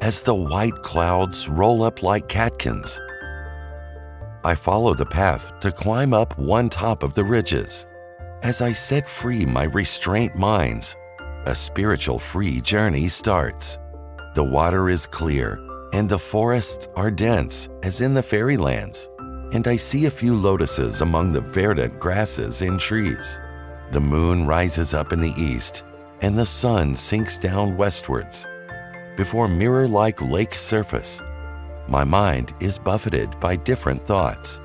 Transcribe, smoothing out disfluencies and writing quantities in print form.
as the white clouds roll up like catkins. I follow the path to climb up one top of the ridges. As I set free my restraint minds, a spiritual free journey starts. The water is clear, and the forests are dense as in the fairy lands, and I see a few lotuses among the verdant grasses and trees. The moon rises up in the east, and the sun sinks down westwards. Before mirror-like lake surface, my mind is buffeted by different thoughts.